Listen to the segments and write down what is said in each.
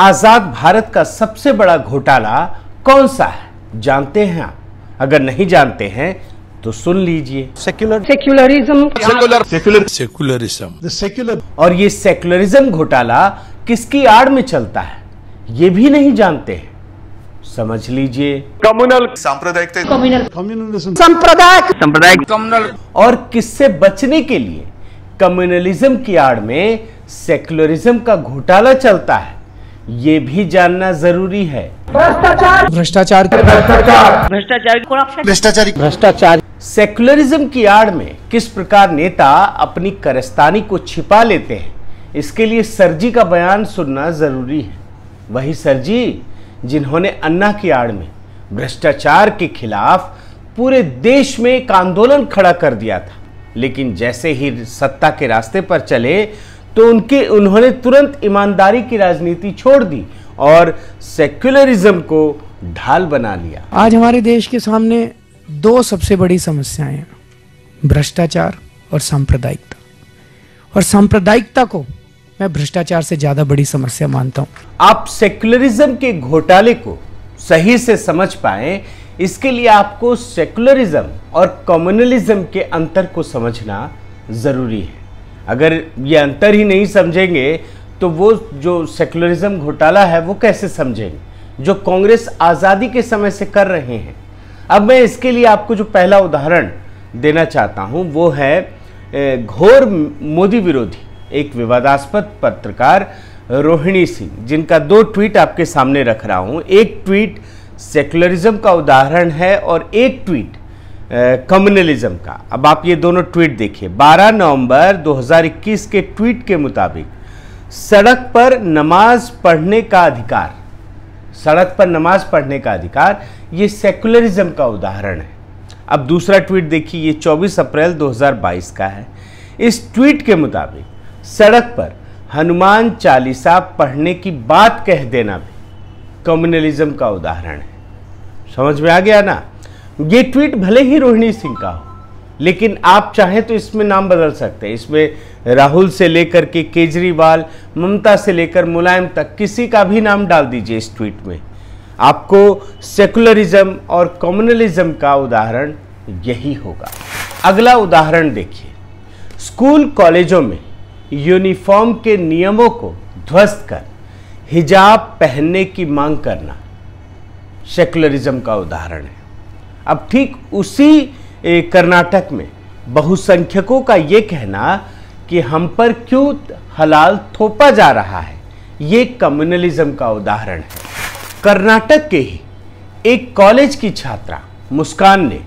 आजाद भारत का सबसे बड़ा घोटाला कौन सा है, जानते हैं आप? अगर नहीं जानते हैं तो सुन लीजिए। सेक्युलरिज्म। और ये सेक्युलरिज्म घोटाला किसकी आड़ में चलता है ये भी नहीं जानते हैं, समझ लीजिए। कम्युनल सांप्रदायिक। और किससे बचने के लिए कम्युनलिज्म की आड़ में सेक्युलरिज्म का घोटाला चलता है ये भी जानना जरूरी है। भ्रष्टाचार। सेक्युलरिज्म की आड़ में किस प्रकार नेता अपनी कारस्तानी को छिपा लेते हैं, इसके लिए सरजी का बयान सुनना जरूरी है। वही सरजी जिन्होंने अन्ना की आड़ में भ्रष्टाचार के खिलाफ पूरे देश में एक आंदोलन खड़ा कर दिया था, लेकिन जैसे ही सत्ता के रास्ते पर चले तो उन्होंने तुरंत ईमानदारी की राजनीति छोड़ दी और सेक्युलरिज्म को ढाल बना लिया। आज हमारे देश के सामने दो सबसे बड़ी समस्याएं हैं, भ्रष्टाचार और सांप्रदायिकता। और सांप्रदायिकता को मैं भ्रष्टाचार से ज्यादा बड़ी समस्या मानता हूं। आप सेक्युलरिज्म के घोटाले को सही से समझ पाएं, इसके लिए आपको सेक्युलरिज्म और कम्युनलिज्म के अंतर को समझना जरूरी है। अगर ये अंतर ही नहीं समझेंगे तो वो जो सेक्युलरिज्म घोटाला है वो कैसे समझेंगे, जो कांग्रेस आज़ादी के समय से कर रहे हैं। अब मैं इसके लिए आपको जो पहला उदाहरण देना चाहता हूँ वो है घोर मोदी विरोधी एक विवादास्पद पत्रकार रोहिणी सिंह, जिनका दो ट्वीट आपके सामने रख रहा हूँ। एक ट्वीट सेक्युलरिज्म का उदाहरण है और एक ट्वीट कम्युनलिज्म का। अब आप ये दोनों ट्वीट देखिए। 12 नवंबर 2021 के ट्वीट के मुताबिक सड़क पर नमाज पढ़ने का अधिकार, सड़क पर नमाज पढ़ने का अधिकार ये सेक्युलरिज्म का उदाहरण है। अब दूसरा ट्वीट देखिए, ये 24 अप्रैल 2022 का है। इस ट्वीट के मुताबिक सड़क पर हनुमान चालीसा पढ़ने की बात कह देना भी कम्युनलिज्म का उदाहरण है। समझ में आ गया ना? ये ट्वीट भले ही रोहिणी सिंह का हो, लेकिन आप चाहें तो इसमें नाम बदल सकते हैं। इसमें राहुल से लेकर के केजरीवाल, ममता से लेकर मुलायम तक किसी का भी नाम डाल दीजिए इस ट्वीट में। आपको सेक्युलरिज्म और कम्युनलिज्म का उदाहरण यही होगा। अगला उदाहरण देखिए, स्कूल कॉलेजों में यूनिफॉर्म के नियमों को ध्वस्त कर हिजाब पहनने की मांग करना सेक्युलरिज्म का उदाहरण है। अब ठीक उसी कर्नाटक में बहुसंख्यकों का ये कहना कि हम पर क्यों हलाल थोपा जा रहा है ये कम्युनलिज्म का उदाहरण है। कर्नाटक के ही एक कॉलेज की छात्रा मुस्कान ने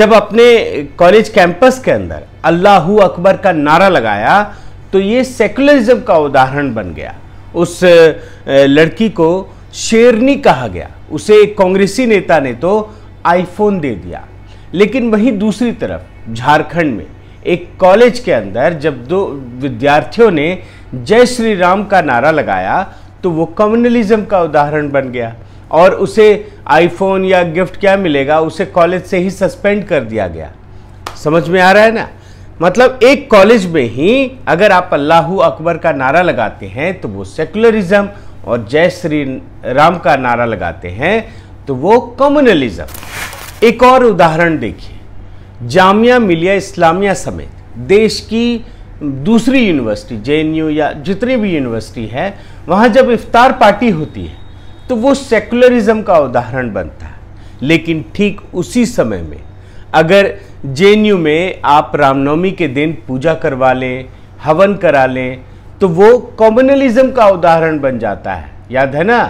जब अपने कॉलेज कैंपस के अंदर अल्लाहू अकबर का नारा लगाया तो ये सेक्युलरिज्म का उदाहरण बन गया। उस लड़की को शेरनी कहा गया, उसे एक कांग्रेसी नेता ने तो आईफोन दे दिया। लेकिन वहीं दूसरी तरफ झारखंड में एक कॉलेज के अंदर जब दो विद्यार्थियों ने जय श्री राम का नारा लगाया तो वो कम्युनलिज्म का उदाहरण बन गया और उसे आईफोन या गिफ्ट क्या मिलेगा, उसे कॉलेज से ही सस्पेंड कर दिया गया। समझ में आ रहा है ना? मतलब एक कॉलेज में ही अगर आप अल्लाहू अकबर का नारा लगाते हैं तो वो सेक्युलरिज्म, और जय श्री राम का नारा लगाते हैं तो वो कम्युनलिज्म। एक और उदाहरण देखिए, जामिया मिलिया इस्लामिया समेत देश की दूसरी यूनिवर्सिटी जेएनयू या जितनी भी यूनिवर्सिटी है, वहाँ जब इफ्तार पार्टी होती है तो वो सेक्युलरिज्म का उदाहरण बनता है। लेकिन ठीक उसी समय में अगर जेएनयू में आप रामनवमी के दिन पूजा करवा लें, हवन करा लें, तो वो कम्युनलिज्म का उदाहरण बन जाता है। याद है ना?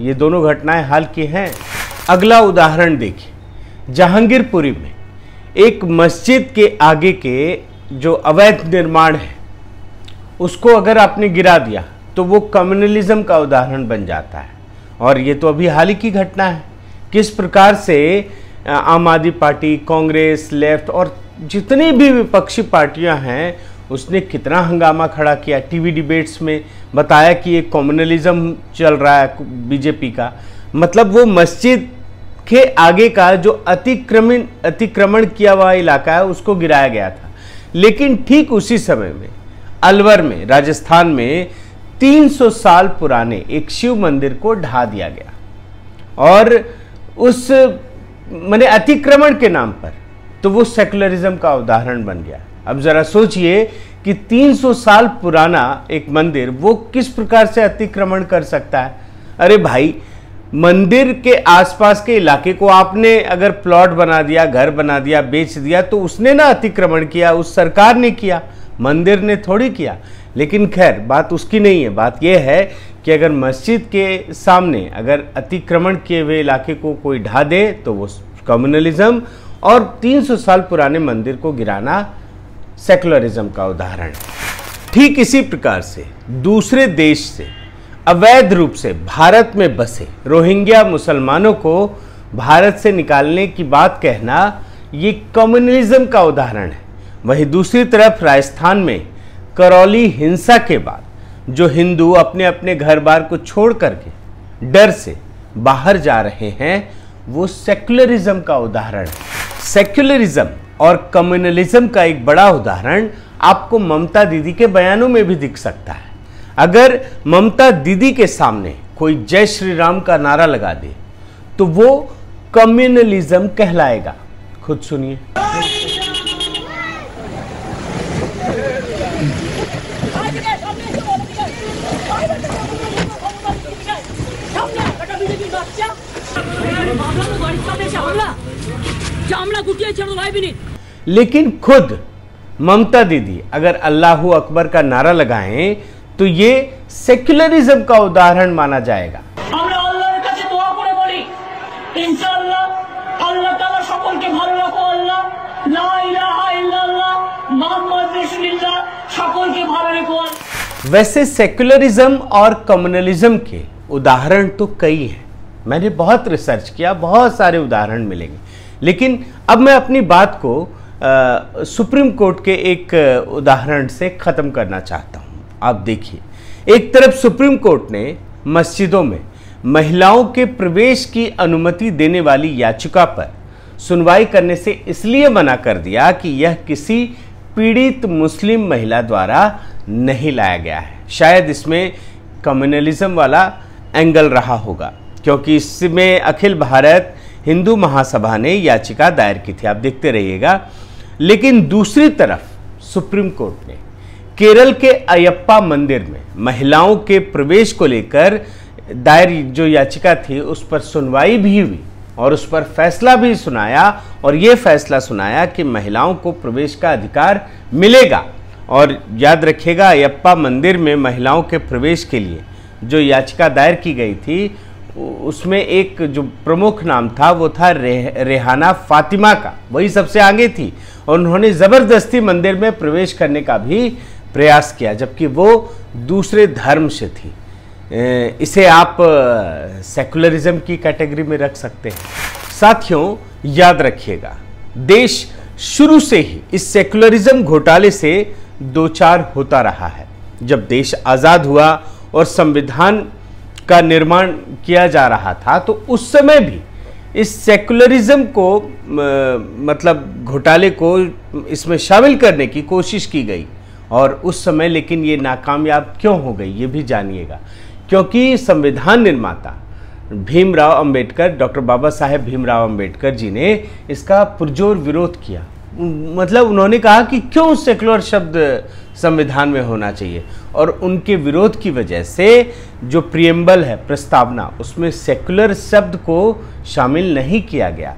ये दोनों घटनाएं हाल की हैं। अगला उदाहरण देखिए, जहांगीरपुरी में एक मस्जिद के आगे के जो अवैध निर्माण है उसको अगर आपने गिरा दिया तो वो कम्युनलिज्म का उदाहरण बन जाता है। और ये तो अभी हाल ही की घटना है। किस प्रकार से आम आदमी पार्टी, कांग्रेस, लेफ्ट और जितनी भी विपक्षी पार्टियां हैं उसने कितना हंगामा खड़ा किया। टीवी डिबेट्स में बताया कि ये कम्युनलिज्म चल रहा है बीजेपी का। मतलब वो मस्जिद के आगे का जो अतिक्रमण किया हुआ इलाका है उसको गिराया गया था। लेकिन ठीक उसी समय में अलवर में, राजस्थान में 300 साल पुराने एक शिव मंदिर को ढा दिया गया और उस माने अतिक्रमण के नाम पर, तो वो सेकुलरिज्म का उदाहरण बन गया। अब जरा सोचिए कि 300 साल पुराना एक मंदिर वो किस प्रकार से अतिक्रमण कर सकता है। अरे भाई, मंदिर के आसपास के इलाके को आपने अगर प्लॉट बना दिया, घर बना दिया, बेच दिया, तो उसने ना अतिक्रमण किया, उस सरकार ने किया, मंदिर ने थोड़ी किया। लेकिन खैर, बात उसकी नहीं है, बात यह है कि अगर मस्जिद के सामने अगर अतिक्रमण किए हुए इलाके को कोई ढा दे तो वो कम्युनलिज्म, और 300 साल पुराने मंदिर को गिराना सेकुलरिज्म का उदाहरण है। ठीक इसी प्रकार से दूसरे देश से अवैध रूप से भारत में बसे रोहिंग्या मुसलमानों को भारत से निकालने की बात कहना ये कम्युनिज्म का उदाहरण है। वहीं दूसरी तरफ राजस्थान में करौली हिंसा के बाद जो हिंदू अपने अपने घर बार को छोड़ करके डर से बाहर जा रहे हैं वो सेक्युलरिज्म का उदाहरण है। सेक्युलरिज्म और कम्युनलिज्म का एक बड़ा उदाहरण आपको ममता दीदी के बयानों में भी दिख सकता है। अगर ममता दीदी के सामने कोई जय श्री राम का नारा लगा दे तो वो कम्युनलिज्म कहलाएगा। खुद सुनिए। लेकिन खुद ममता दीदी अगर अल्लाहू अकबर का नारा लगाएं तो ये सेक्युलरिज्म का उदाहरण माना जाएगा। वैसे सेक्युलरिज्म और कम्युनलिज्म के उदाहरण तो कई हैं, मैंने बहुत रिसर्च किया, बहुत सारे उदाहरण मिलेंगे, लेकिन अब मैं अपनी बात को सुप्रीम कोर्ट के एक उदाहरण से ख़त्म करना चाहता हूँ। आप देखिए, एक तरफ सुप्रीम कोर्ट ने मस्जिदों में महिलाओं के प्रवेश की अनुमति देने वाली याचिका पर सुनवाई करने से इसलिए मना कर दिया कि यह किसी पीड़ित मुस्लिम महिला द्वारा नहीं लाया गया है। शायद इसमें कम्युनलिज्म वाला एंगल रहा होगा, क्योंकि इसमें अखिल भारत हिंदू महासभा ने याचिका दायर की थी। आप देखते रहिएगा। लेकिन दूसरी तरफ सुप्रीम कोर्ट ने केरल के अयप्पा मंदिर में महिलाओं के प्रवेश को लेकर दायर जो याचिका थी उस पर सुनवाई भी हुई और उस पर फैसला भी सुनाया, और ये फैसला सुनाया कि महिलाओं को प्रवेश का अधिकार मिलेगा। और याद रखिएगा, अयप्पा मंदिर में महिलाओं के प्रवेश के लिए जो याचिका दायर की गई थी उसमें एक जो प्रमुख नाम था वो था रेहाना फातिमा का, वही सबसे आगे थी, और उन्होंने ज़बरदस्ती मंदिर में प्रवेश करने का भी प्रयास किया जबकि वो दूसरे धर्म से थी। इसे आप सेकुलरिज्म की कैटेगरी में रख सकते हैं। साथियों, याद रखिएगा, देश शुरू से ही इस सेकुलरिज्म घोटाले से दो चार होता रहा है। जब देश आज़ाद हुआ और संविधान का निर्माण किया जा रहा था तो उस समय भी इस सेकुलरिज्म को मतलब घोटाले को इसमें शामिल करने की कोशिश की गई, और उस समय लेकिन ये नाकामयाब क्यों हो गई ये भी जानिएगा। क्योंकि संविधान निर्माता भीमराव अंबेडकर, डॉक्टर बाबा साहेब भीमराव अंबेडकर जी ने इसका पुरजोर विरोध किया। मतलब उन्होंने कहा कि क्यों सेकुलर शब्द संविधान में होना चाहिए, और उनके विरोध की वजह से जो प्रियम्बल है, प्रस्तावना, उसमें सेकुलर शब्द को शामिल नहीं किया गया।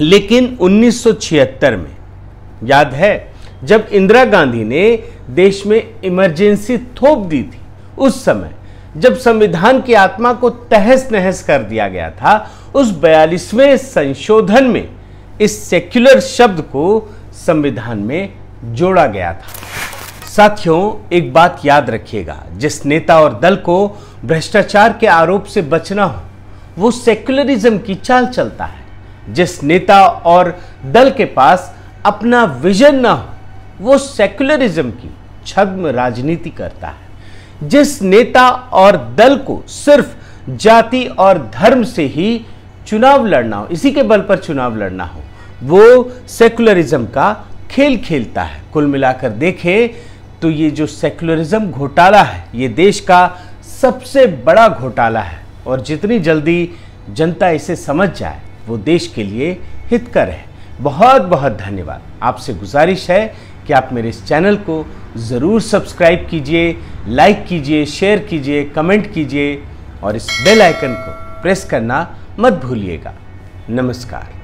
लेकिन 1976 में, याद है, जब इंदिरा गांधी ने देश में इमरजेंसी थोप दी थी, उस समय जब संविधान की आत्मा को तहस नहस कर दिया गया था, उस 42वें संशोधन में इस सेक्युलर शब्द को संविधान में जोड़ा गया था। साथियों, एक बात याद रखिएगा, जिस नेता और दल को भ्रष्टाचार के आरोप से बचना हो वो सेक्युलरिज्म की चाल चलता है। जिस नेता और दल के पास अपना विजन ना हो वो सेक्युलरिज्म की छद्म राजनीति करता है। जिस नेता और दल को सिर्फ जाति और धर्म से ही चुनाव लड़ना हो, इसी के बल पर चुनाव लड़ना हो, वो सेक्युलरिज्म का खेल खेलता है। कुल मिलाकर देखें तो ये जो सेकुलरिज्म घोटाला है ये देश का सबसे बड़ा घोटाला है और जितनी जल्दी जनता इसे समझ जाए वो देश के लिए हितकर है। बहुत बहुत धन्यवाद। आपसे गुजारिश है कि आप मेरे इस चैनल को ज़रूर सब्सक्राइब कीजिए, लाइक कीजिए, शेयर कीजिए, कमेंट कीजिए और इस बेल आइकन को प्रेस करना मत भूलिएगा। नमस्कार।